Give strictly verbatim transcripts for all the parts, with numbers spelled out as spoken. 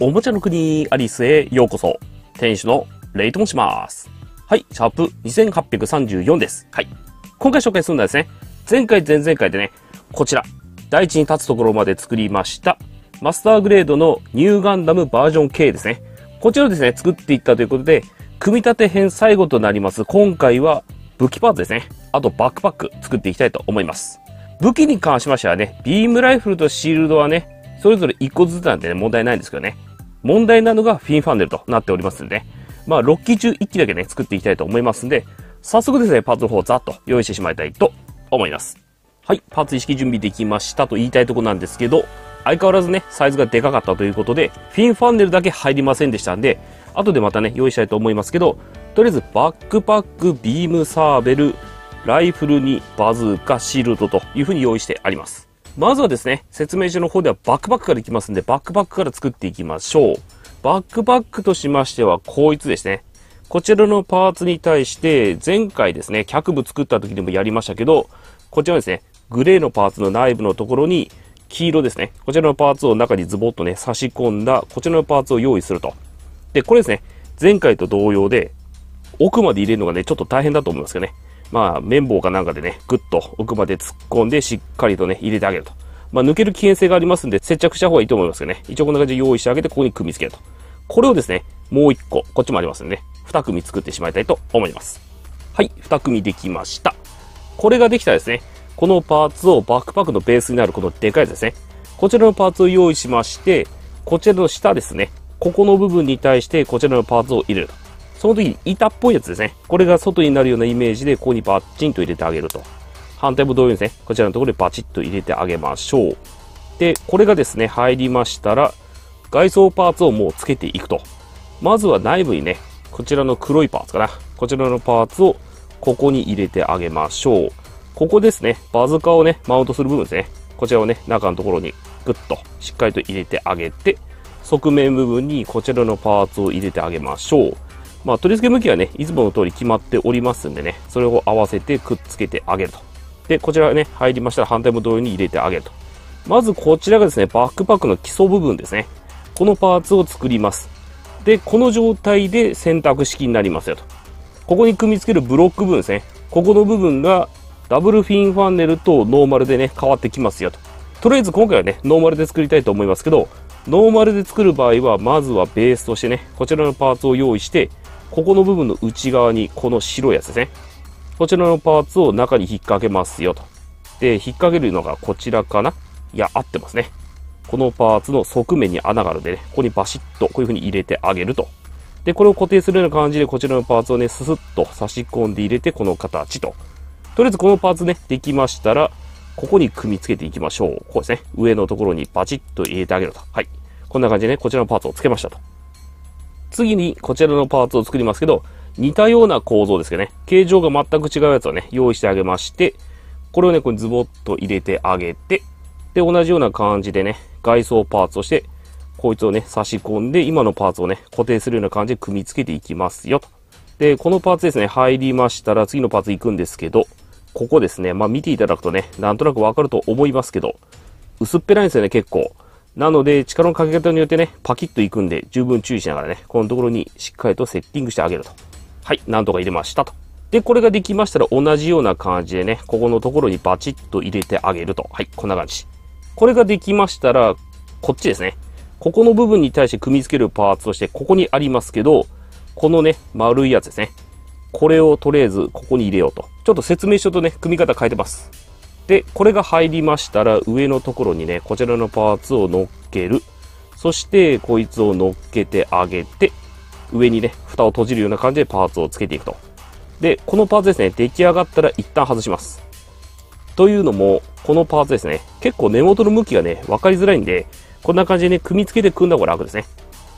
おもちゃの国アリスへようこそ。店主のレイと申します。はい、シャープにせんはっぴゃくさんじゅうよんです。はい。今回紹介するのはですね、前回前々回でね、こちら、大地に立つところまで作りました、マスターグレードのニューガンダムバージョン ケー ですね。こちらをですね、作っていったということで、組み立て編最後となります、今回は武器パーツですね。あとバックパック作っていきたいと思います。武器に関しましてはね、ビームライフルとシールドはね、それぞれいっこずつなんでね、問題ないんですけどね。問題なのがフィンファンネルとなっておりますんでね。まあ、ろっ機中いっ機だけね、作っていきたいと思いますんで、早速ですね、パーツの方をざっと用意してしまいたいと思います。はい、パーツ一式準備できましたと言いたいとこなんですけど、相変わらずね、サイズがでかかったということで、フィンファンネルだけ入りませんでしたんで、後でまたね、用意したいと思いますけど、とりあえずバックパック、ビームサーベル、ライフルにバズーカ、シールドというふうに用意してあります。まずはですね、説明書の方ではバックパックからいきますんで、バックパックから作っていきましょう。バックパックとしましては、こいつですね。こちらのパーツに対して、前回ですね、脚部作った時にもやりましたけど、こちらですね、グレーのパーツの内部のところに、黄色ですね。こちらのパーツを中にズボッとね、差し込んだ、こちらのパーツを用意すると。で、これですね、前回と同様で、奥まで入れるのがね、ちょっと大変だと思いますけどね。まあ、綿棒かなんかでね、ぐっと奥まで突っ込んで、しっかりとね、入れてあげると。まあ、抜ける危険性がありますんで、接着した方がいいと思いますけどね。一応こんな感じで用意してあげて、ここに組み付けると。これをですね、もう一個、こっちもありますんでね、二組作ってしまいたいと思います。はい、二組できました。これができたらですね、このパーツをバックパックのベースになるこのでかいやつですね。こちらのパーツを用意しまして、こちらの下ですね、ここの部分に対してこちらのパーツを入れると。その時に板っぽいやつですね。これが外になるようなイメージで、ここにバッチンと入れてあげると。反対も同様にですね、こちらのところでバチッと入れてあげましょう。で、これがですね、入りましたら、外装パーツをもうつけていくと。まずは内部にね、こちらの黒いパーツかな。こちらのパーツをここに入れてあげましょう。ここですね、バズカをね、マウントする部分ですね。こちらをね、中のところにグッとしっかりと入れてあげて、側面部分にこちらのパーツを入れてあげましょう。まあ、取り付け向きはね、いつもの通り決まっておりますんでね、それを合わせてくっつけてあげると。で、こちらね、入りましたら反対も同様に入れてあげると。まずこちらがですね、バックパックの基礎部分ですね。このパーツを作ります。で、この状態で選択式になりますよと。ここに組み付けるブロック部分ですね。ここの部分がダブルフィンファンネルとノーマルでね、変わってきますよと。とりあえず今回はね、ノーマルで作りたいと思いますけど、ノーマルで作る場合は、まずはベースとしてね、こちらのパーツを用意して、ここの部分の内側にこの白いやつですね。こちらのパーツを中に引っ掛けますよと。で、引っ掛けるのがこちらかな?いや、合ってますね。このパーツの側面に穴があるんでね、ここにバシッとこういう風に入れてあげると。で、これを固定するような感じでこちらのパーツをね、ススッと差し込んで入れて、この形と。とりあえずこのパーツね、できましたら、ここに組み付けていきましょう。こうですね。上のところにバチッと入れてあげると。はい。こんな感じでね、こちらのパーツを付けましたと。次にこちらのパーツを作りますけど、似たような構造ですけどね、形状が全く違うやつをね、用意してあげまして、これをね、ここにズボッと入れてあげて、で、同じような感じでね、外装パーツとして、こいつをね、差し込んで、今のパーツをね、固定するような感じで組み付けていきますよと。で、このパーツですね、入りましたら次のパーツ行くんですけど、ここですね、まあ見ていただくとね、なんとなくわかると思いますけど、薄っぺらいんですよね、結構。なので、力のかけ方によってね、パキッといくんで、十分注意しながらね、このところにしっかりとセッティングしてあげると。はい、なんとか入れましたと。で、これができましたら同じような感じでね、ここのところにバチッと入れてあげると。はい、こんな感じ。これができましたら、こっちですね。ここの部分に対して組み付けるパーツとして、ここにありますけど、このね、丸いやつですね。これをとりあえずここに入れようと。ちょっと説明書とね、組み方変えてます。で、これが入りましたら、上のところにね、こちらのパーツを乗っける。そして、こいつを乗っけてあげて、上にね、蓋を閉じるような感じでパーツをつけていくと。で、このパーツですね、出来上がったら一旦外します。というのも、このパーツですね、結構根元の向きがね、わかりづらいんで、こんな感じでね、組み付けて組んだ方が楽ですね。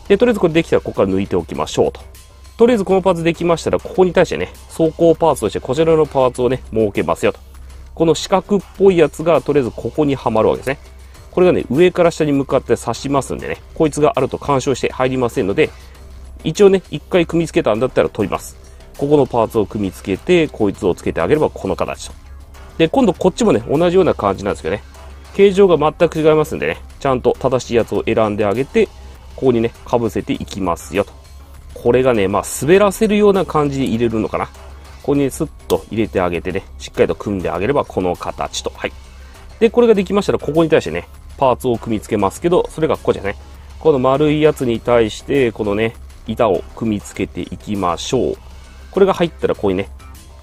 で、とりあえずこれできたら、ここから抜いておきましょうと。とりあえずこのパーツできましたら、ここに対してね、走行パーツとしてこちらのパーツをね、設けますよと。この四角っぽいやつがとりあえずここにはまるわけですね。これがね、上から下に向かって刺しますんでね、こいつがあると干渉して入りませんので、一応ね、一回組み付けたんだったら取ります。ここのパーツを組み付けて、こいつをつけてあげればこの形と。で、今度こっちもね、同じような感じなんですけどね、形状が全く違いますんでね、ちゃんと正しいやつを選んであげて、ここにね、かぶせていきますよと。これがね、まあ、滑らせるような感じで入れるのかな。ここにスッと入れてあげてね、しっかりと組んであげればこの形と。はい。で、これができましたら、ここに対してね、パーツを組み付けますけど、それがここじゃね。この丸いやつに対して、このね、板を組み付けていきましょう。これが入ったら、こういうね、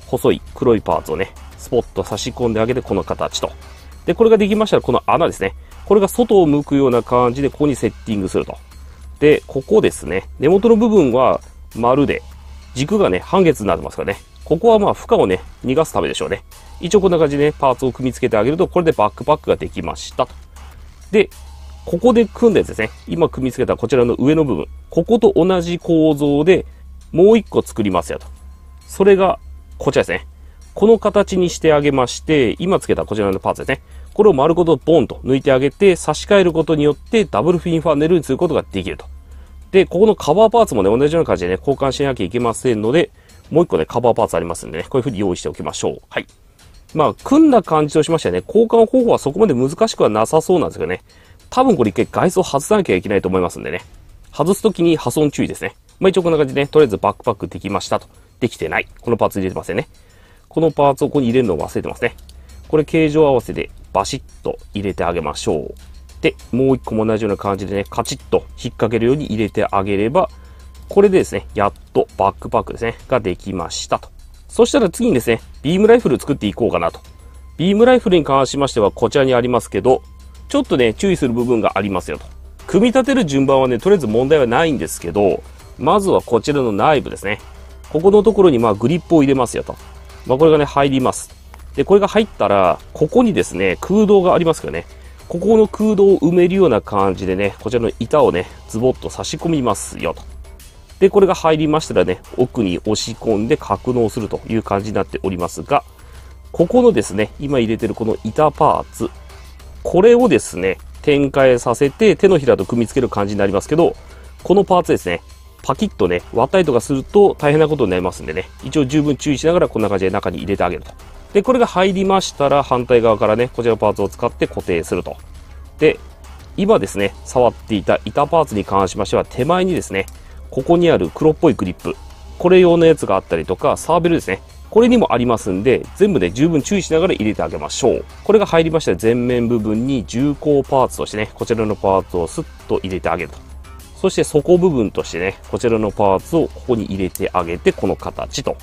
細い黒いパーツをね、スポッと差し込んであげて、この形と。で、これができましたら、この穴ですね。これが外を向くような感じで、ここにセッティングすると。で、ここですね。根元の部分は丸で、軸がね、半月になってますからね。ここはまあ、負荷をね、逃がすためでしょうね。一応こんな感じでね、パーツを組み付けてあげると、これでバックパックができましたと。で、ここで組んだやつですね。今組み付けたこちらの上の部分。ここと同じ構造で、もう一個作りますよと。それが、こちらですね。この形にしてあげまして、今付けたこちらのパーツですね。これを丸ごとボンと抜いてあげて、差し替えることによってダブルフィンファンネルにすることができると。で、ここのカバーパーツもね、同じような感じでね、交換しなきゃいけませんので、もう一個ね、カバーパーツありますんでね、こういう風に用意しておきましょう。はい。まあ、組んだ感じとしましてはね、交換方法はそこまで難しくはなさそうなんですけどね。多分これ一回外装外さなきゃいけないと思いますんでね。外すときに破損注意ですね。まあ一応こんな感じでね、とりあえずバックパックできましたと。できてない。このパーツ入れてませんね。このパーツをここに入れるのを忘れてますね。これ形状合わせでバシッと入れてあげましょう。で、もう一個も同じような感じでね、カチッと引っ掛けるように入れてあげれば、これでですね、やっとバックパックですね、ができましたと。そしたら次にですね、ビームライフル作っていこうかなと。ビームライフルに関しましてはこちらにありますけど、ちょっとね、注意する部分がありますよと。組み立てる順番はね、とりあえず問題はないんですけど、まずはこちらの内部ですね。ここのところにまあグリップを入れますよと。まあこれがね、入ります。で、これが入ったら、ここにですね、空洞がありますけどね。ここの空洞を埋めるような感じでね、こちらの板をね、ズボッと差し込みますよと。で、これが入りましたらね、奥に押し込んで格納するという感じになっておりますが、ここのですね、今入れてるこの板パーツ、これをですね、展開させて手のひらと組み付ける感じになりますけど、このパーツですね、パキッとね、割ったりとかすると大変なことになりますんでね、一応十分注意しながらこんな感じで中に入れてあげると。で、これが入りましたら反対側からね、こちらのパーツを使って固定すると。で、今ですね、触っていた板パーツに関しましては手前にですね、ここにある黒っぽいグリップ。これ用のやつがあったりとか、サーベルですね。これにもありますんで、全部で十分注意しながら入れてあげましょう。これが入りましたら前面部分に重厚パーツとしてね、こちらのパーツをスッと入れてあげると。そして底部分としてね、こちらのパーツをここに入れてあげて、この形と。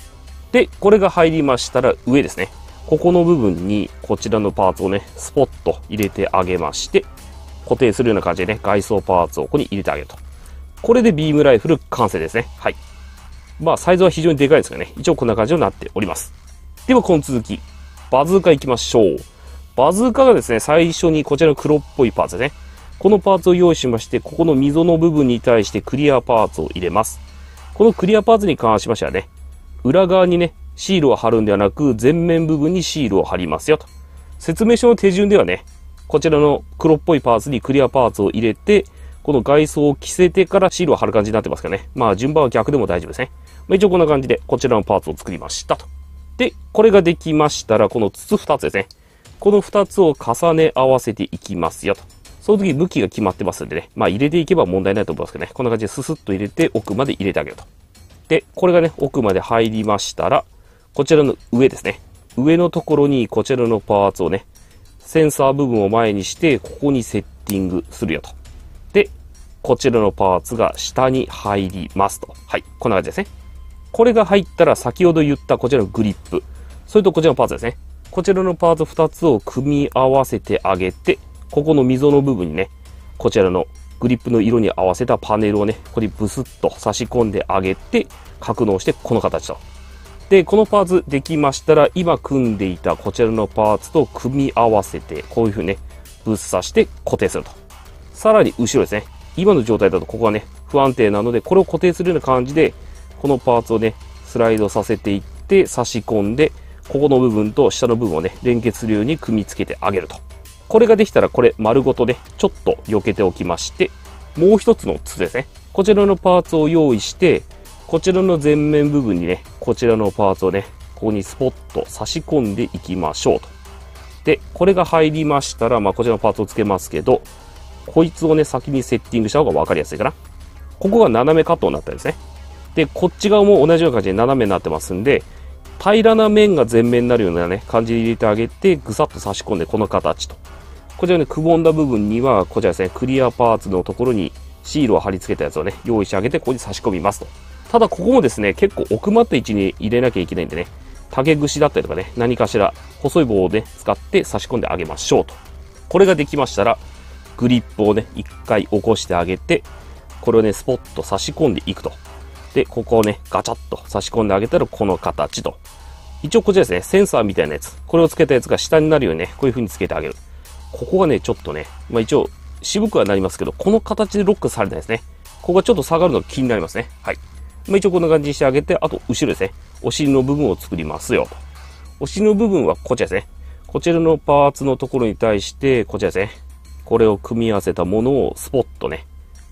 で、これが入りましたら上ですね。ここの部分にこちらのパーツをね、スポッと入れてあげまして、固定するような感じでね、外装パーツをここに入れてあげると。これでビームライフル完成ですね。はい。まあ、サイズは非常にでかいですけどね。一応こんな感じになっております。では、この続き。バズーカ行きましょう。バズーカがですね、最初にこちらの黒っぽいパーツですね。このパーツを用意しまして、ここの溝の部分に対してクリアパーツを入れます。このクリアパーツに関しましてはね、裏側にね、シールを貼るんではなく、前面部分にシールを貼りますよと。説明書の手順ではね、こちらの黒っぽいパーツにクリアパーツを入れて、この外装を着せてからシールを貼る感じになってますからね。まあ順番は逆でも大丈夫ですね。まあ一応こんな感じでこちらのパーツを作りましたと。で、これができましたらこの筒ふたつですね。このふたつを重ね合わせていきますよと。その時向きが決まってますんでね。まあ入れていけば問題ないと思いますけどね。こんな感じでススッと入れて奥まで入れてあげると。で、これがね、奥まで入りましたら、こちらの上ですね。上のところにこちらのパーツをね、センサー部分を前にして、ここにセッティングするよと。こちらのパーツが下に入りますと。はい。こんな感じですね。これが入ったら先ほど言ったこちらのグリップ。それとこちらのパーツですね。こちらのパーツふたつを組み合わせてあげて、ここの溝の部分にね、こちらのグリップの色に合わせたパネルをね、ここにブスッと差し込んであげて、格納してこの形と。で、このパーツできましたら、今組んでいたこちらのパーツと組み合わせて、こういう風にね、ぶっ刺して固定すると。さらに後ろですね。今の状態だとここはね、不安定なので、これを固定するような感じで、このパーツをね、スライドさせていって、差し込んで、ここの部分と下の部分をね、連結するように組み付けてあげると。これができたら、これ丸ごとね、ちょっと避けておきまして、もう一つの筒ですね。こちらのパーツを用意して、こちらの前面部分にね、こちらのパーツをね、ここにスポッと差し込んでいきましょうと。で、これが入りましたら、まあ、こちらのパーツを付けますけど、こいつをね、先にセッティングした方が分かりやすいかな。ここが斜めカットになったんですね。で、こっち側も同じような感じで斜めになってますんで、平らな面が前面になるようなね、感じで入れてあげて、ぐさっと差し込んで、この形と。こちらね、くぼんだ部分には、こちらですね、クリアパーツのところにシールを貼り付けたやつをね、用意してあげて、ここに差し込みますと。ただ、ここもですね、結構奥まった位置に入れなきゃいけないんでね、竹串だったりとかね、何かしら、細い棒をね、使って差し込んであげましょうと。これができましたら、グリップをね、一回起こしてあげて、これをね、スポッと差し込んでいくと。で、ここをね、ガチャッと差し込んであげたら、この形と。一応こちらですね、センサーみたいなやつ。これをつけたやつが下になるようにね、こういう風につけてあげる。ここがね、ちょっとね、まあ一応、渋くはなりますけど、この形でロックされないですね。ここがちょっと下がるのが気になりますね。はい。まあ一応こんな感じにしてあげて、あと後ろですね、お尻の部分を作りますよと。お尻の部分はこちらですね。こちらのパーツのところに対して、こちらですね。これを組み合わせたものをスポッとね、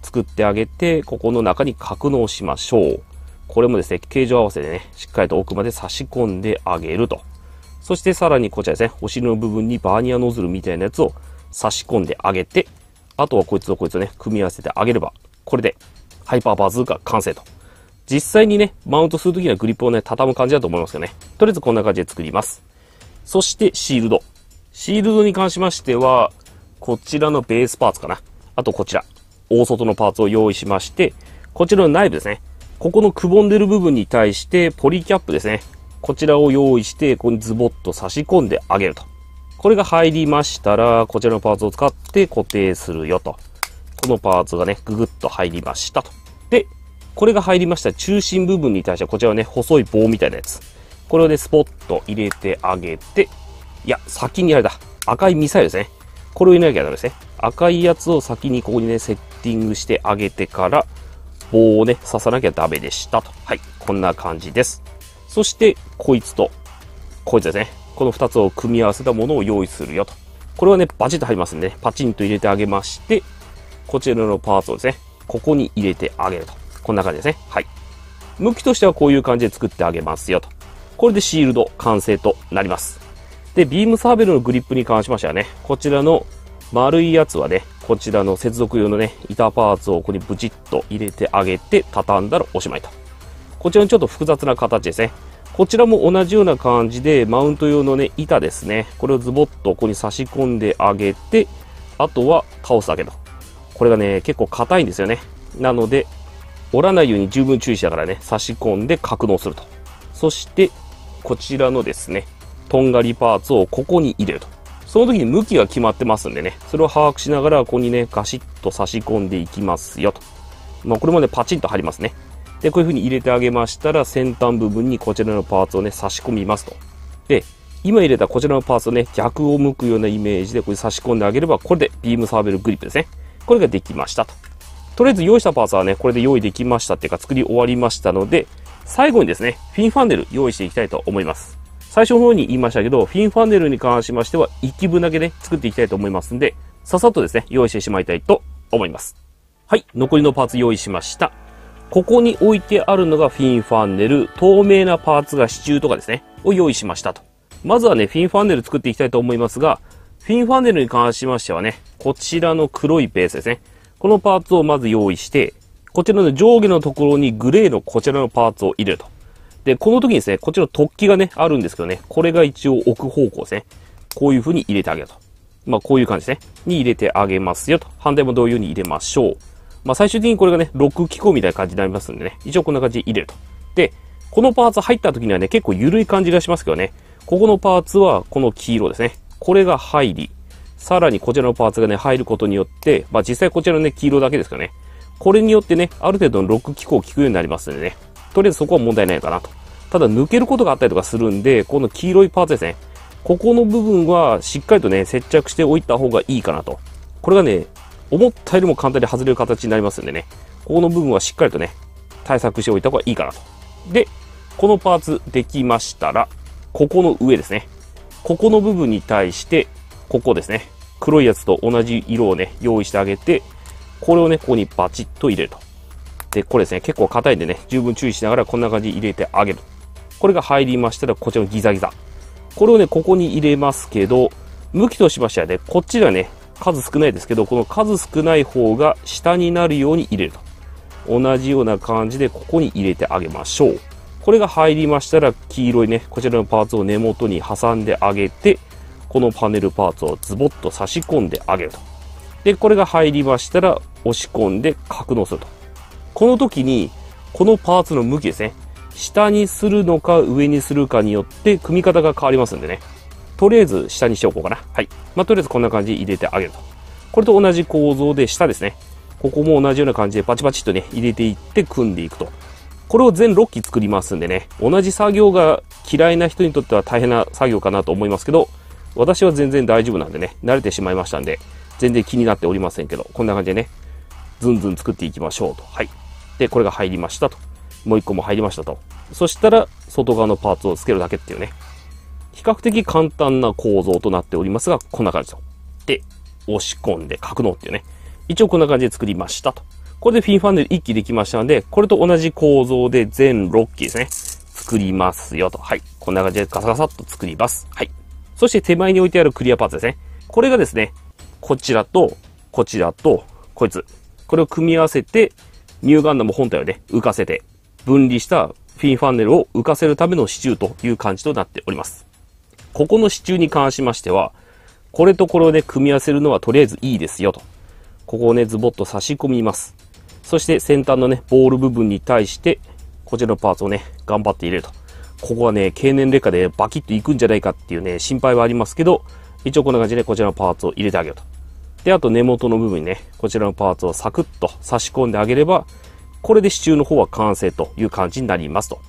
作ってあげて、ここの中に格納しましょう。これもですね、形状合わせでね、しっかりと奥まで差し込んであげると。そしてさらにこちらですね、お尻の部分にバーニアノズルみたいなやつを差し込んであげて、あとはこいつとこいつをね、組み合わせてあげれば、これでハイパーバズーカ完成と。実際にね、マウントするときにはグリップをね、畳む感じだと思いますけどね。とりあえずこんな感じで作ります。そしてシールド。シールドに関しましては、こちらのベースパーツかな。あとこちら、大外のパーツを用意しまして、こちらの内部ですね。ここのくぼんでる部分に対して、ポリキャップですね。こちらを用意して、ここにズボッと差し込んであげると。これが入りましたら、こちらのパーツを使って固定するよと。このパーツがね、ググッと入りましたと。で、これが入りましたら中心部分に対しては、こちらはね、細い棒みたいなやつ。これをね、スポッと入れてあげて、いや、先にあれだ。赤いミサイルですね。これを入れなきゃダメですね。赤いやつを先にここにね、セッティングしてあげてから、棒をね、刺さなきゃダメでしたと。はい。こんな感じです。そして、こいつと、こいつですね。この二つを組み合わせたものを用意するよと。これはね、バチッと入りますんでね、パチンと入れてあげまして、こちらのパーツをですね、ここに入れてあげると。こんな感じですね。はい。向きとしてはこういう感じで作ってあげますよと。これでシールド完成となります。で、ビームサーベルのグリップに関しましてはね、こちらの丸いやつはね、こちらの接続用のね、板パーツをここにブチッと入れてあげて、畳んだらおしまいと。こちらのちょっと複雑な形ですね。こちらも同じような感じで、マウント用のね、板ですね。これをズボッとここに差し込んであげて、あとは倒すだけと。これがね、結構硬いんですよね。なので、折らないように十分注意しながらね、差し込んで格納すると。そして、こちらのですね、とんがりパーツをここに入れると。その時に向きが決まってますんでね、それを把握しながら、ここにね、ガシッと差し込んでいきますよと。まあ、これもね、パチンと貼りますね。で、こういう風に入れてあげましたら、先端部分にこちらのパーツをね、差し込みますと。で、今入れたこちらのパーツをね、逆を向くようなイメージで、これ差し込んであげれば、これでビームサーベルグリップですね。これができましたと。とりあえず用意したパーツはね、これで用意できましたっていうか作り終わりましたので、最後にですね、フィンファンネル用意していきたいと思います。最初の方に言いましたけど、フィンファンネルに関しましては、いっきぶん分だけね、作っていきたいと思いますんで、ささっとですね、用意してしまいたいと思います。はい、残りのパーツ用意しました。ここに置いてあるのがフィンファンネル、透明なパーツが支柱とかですね、を用意しましたと。まずはね、フィンファンネル作っていきたいと思いますが、フィンファンネルに関しましてはね、こちらの黒いベースですね。このパーツをまず用意して、こちらの上下のところにグレーのこちらのパーツを入れると。で、この時にですね、こちらの突起がね、あるんですけどね、これが一応置く方向ですね。こういう風に入れてあげると。まあ、こういう感じですね。に入れてあげますよと。反対も同様に入れましょう。まあ、最終的にこれがね、ロック機構みたいな感じになりますんでね、一応こんな感じで入れると。で、このパーツ入った時にはね、結構緩い感じがしますけどね、ここのパーツはこの黄色ですね。これが入り、さらにこちらのパーツがね、入ることによって、まあ実際こちらのね、黄色だけですからね。これによってね、ある程度のロック機構を効くようになりますんでね。とりあえずそこは問題ないかなと。ただ抜けることがあったりとかするんで、この黄色いパーツですね。ここの部分はしっかりとね、接着しておいた方がいいかなと。これがね、思ったよりも簡単に外れる形になりますんでね。ここの部分はしっかりとね、対策しておいた方がいいかなと。で、このパーツできましたら、ここの上ですね。ここの部分に対して、ここですね。黒いやつと同じ色をね、用意してあげて、これをね、ここにバチッと入れると。で、これですね、結構硬いんでね、十分注意しながらこんな感じに入れてあげる。これが入りましたら、こちらのギザギザ。これをね、ここに入れますけど、向きとしましてはね、こっちがね、数少ないですけど、この数少ない方が下になるように入れると。同じような感じでここに入れてあげましょう。これが入りましたら、黄色いね、こちらのパーツを根元に挟んであげて、このパネルパーツをズボッと差し込んであげると。で、これが入りましたら、押し込んで格納すると。この時に、このパーツの向きですね。下にするのか上にするかによって組み方が変わりますんでね。とりあえず下にしておこうかな。はい。まあ、とりあえずこんな感じで入れてあげると。これと同じ構造で下ですね。ここも同じような感じでバチバチっとね、入れていって組んでいくと。これを全ろっき作りますんでね。同じ作業が嫌いな人にとっては大変な作業かなと思いますけど、私は全然大丈夫なんでね、慣れてしまいましたんで、全然気になっておりませんけど、こんな感じでね、ずんずん作っていきましょうと。はい。で、これが入りましたと。もう一個も入りましたと。そしたら、外側のパーツをつけるだけっていうね。比較的簡単な構造となっておりますが、こんな感じと。で、押し込んで格納っていうね。一応こんな感じで作りましたと。これでフィンファンネルいっきできましたので、これと同じ構造で全ろっきですね。作りますよと。はい。こんな感じでガサガサっと作ります。はい。そして手前に置いてあるクリアパーツですね。これがですね、こちらと、こちらと、こいつ。これを組み合わせて、ニューガンダム本体をね、浮かせて、分離したフィンファンネルを浮かせるための支柱という感じとなっております。ここの支柱に関しましては、これとこれをね、組み合わせるのはとりあえずいいですよと。ここをね、ズボッと差し込みます。そして先端のね、ボール部分に対して、こちらのパーツをね、頑張って入れると。ここはね、経年劣化でバキッといくんじゃないかっていうね、心配はありますけど、一応こんな感じでこちらのパーツを入れてあげると。で、あと根元の部分にね、こちらのパーツをサクッと差し込んであげれば、これで支柱の方は完成という感じになりますと。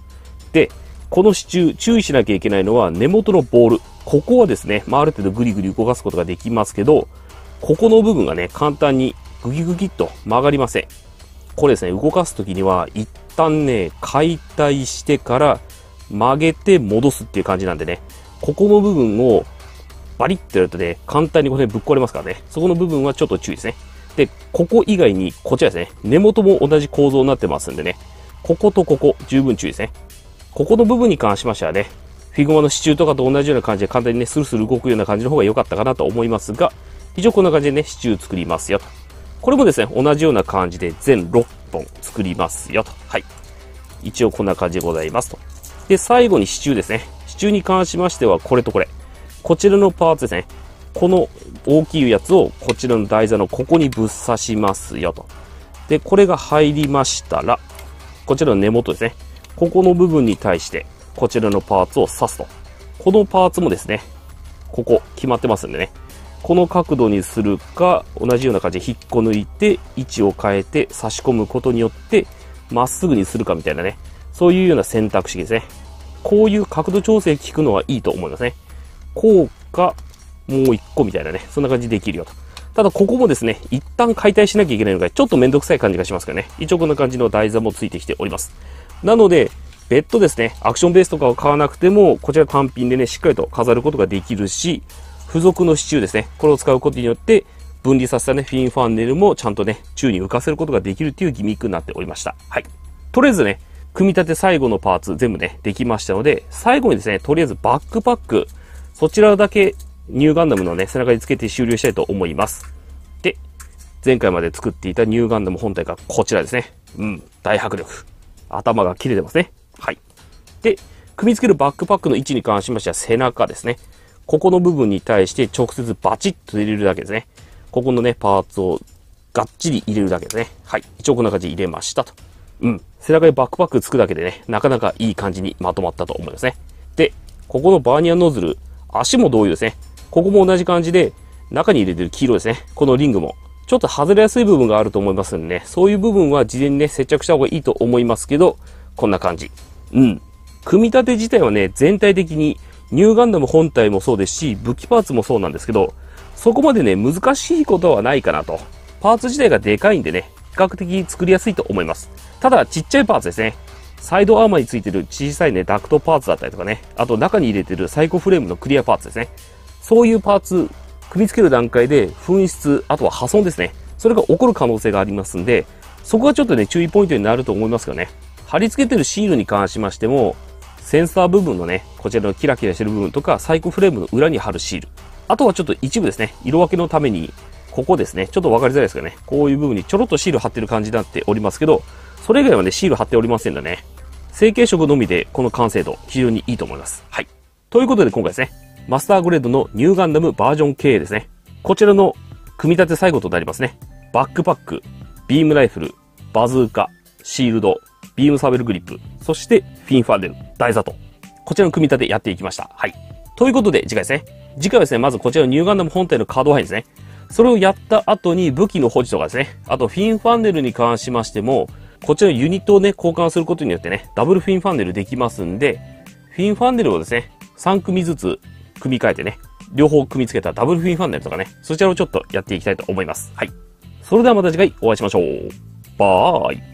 で、この支柱、注意しなきゃいけないのは根元のボール。ここはですね、まあ、ある程度ぐりぐり動かすことができますけど、ここの部分がね、簡単にグギグギっと曲がりません。これですね、動かすときには一旦ね、解体してから曲げて戻すっていう感じなんでね、ここの部分をバリッとやるとね、簡単にこれぶっ壊れますからね、そこの部分はちょっと注意ですね。で、ここ以外に、こちらですね。根元も同じ構造になってますんでね。こことここ、十分注意ですね。ここの部分に関しましてはね、フィグマの支柱とかと同じような感じで簡単にね、スルスル動くような感じの方が良かったかなと思いますが、一応こんな感じでね、支柱作りますよと。これもですね、同じような感じで全ろっぽん作りますよと。はい。一応こんな感じでございますと。で、最後に支柱ですね。支柱に関しましては、これとこれ。こちらのパーツですね。この大きいやつをこちらの台座のここにぶっ刺しますよと。で、これが入りましたら、こちらの根元ですね。ここの部分に対して、こちらのパーツを刺すと。このパーツもですね、ここ決まってますんでね。この角度にするか、同じような感じで引っこ抜いて、位置を変えて差し込むことによって、まっすぐにするかみたいなね。そういうような選択肢ですね。こういう角度調整効くのはいいと思いますね。こうか、もう一個みたいなね。そんな感じでできるよと。ただここもですね、一旦解体しなきゃいけないのがちょっとめんどくさい感じがしますけどね。一応こんな感じの台座もついてきております。なので、別途ですね、アクションベースとかを買わなくても、こちら単品でね、しっかりと飾ることができるし、付属の支柱ですね。これを使うことによって、分離させたね、フィンファンネルもちゃんとね、宙に浮かせることができるっていうギミックになっておりました。はい。とりあえずね、組み立て最後のパーツ全部ね、できましたので、最後にですね、とりあえずバックパック、そちらだけ、ニューガンダムのね、背中につけて終了したいと思います。で、前回まで作っていたニューガンダム本体がこちらですね。うん、大迫力。頭が切れてますね。はい。で、組み付けるバックパックの位置に関しましては背中ですね。ここの部分に対して直接バチッと入れるだけですね。ここのね、パーツをがっちり入れるだけですね。はい。一応こんな感じで入れましたと。うん、背中にバックパックつくだけでね、なかなかいい感じにまとまったと思いますね。で、ここのバーニアノズル、足も同様ですね。ここも同じ感じで、中に入れてる黄色ですね。このリングも。ちょっと外れやすい部分があると思いますんでね。そういう部分は事前にね、接着した方がいいと思いますけど、こんな感じ。うん。組み立て自体はね、全体的に、ニューガンダム本体もそうですし、武器パーツもそうなんですけど、そこまでね、難しいことはないかなと。パーツ自体がでかいんでね、比較的作りやすいと思います。ただ、ちっちゃいパーツですね。サイドアーマーについてる小さいね、ダクトパーツだったりとかね。あと、中に入れてるサイコフレームのクリアパーツですね。そういうパーツ、組み付ける段階で紛失、あとは破損ですね。それが起こる可能性がありますんで、そこがちょっとね、注意ポイントになると思いますけどね。貼り付けてるシールに関しましても、センサー部分のね、こちらのキラキラしてる部分とか、サイコフレームの裏に貼るシール。あとはちょっと一部ですね、色分けのために、ここですね。ちょっとわかりづらいですかね。こういう部分にちょろっとシール貼ってる感じになっておりますけど、それ以外はね、シール貼っておりませんのでね。成型色のみでこの完成度、非常にいいと思います。はい。ということで今回ですね、マスターグレードのニューガンダムバージョンケーですね。こちらの組み立て最後となりますね。バックパック、ビームライフル、バズーカ、シールド、ビームサーベルグリップ、そしてフィンファーデル、台座と。こちらの組み立てやっていきました。はい。ということで次回ですね。次回はですね、まずこちらのニューガンダム本体の可動範囲ですね。それをやった後に武器の保持とかですね。あとフィンファンネルに関しましても、こちらのユニットをね、交換することによってね、ダブルフィンファンネルできますんで、フィンファンネルをですね、さん組ずつ組み替えてね、両方組み付けたダブルフィンファンネルとかね、そちらをちょっとやっていきたいと思います。はい。それではまた次回お会いしましょう。バーイ。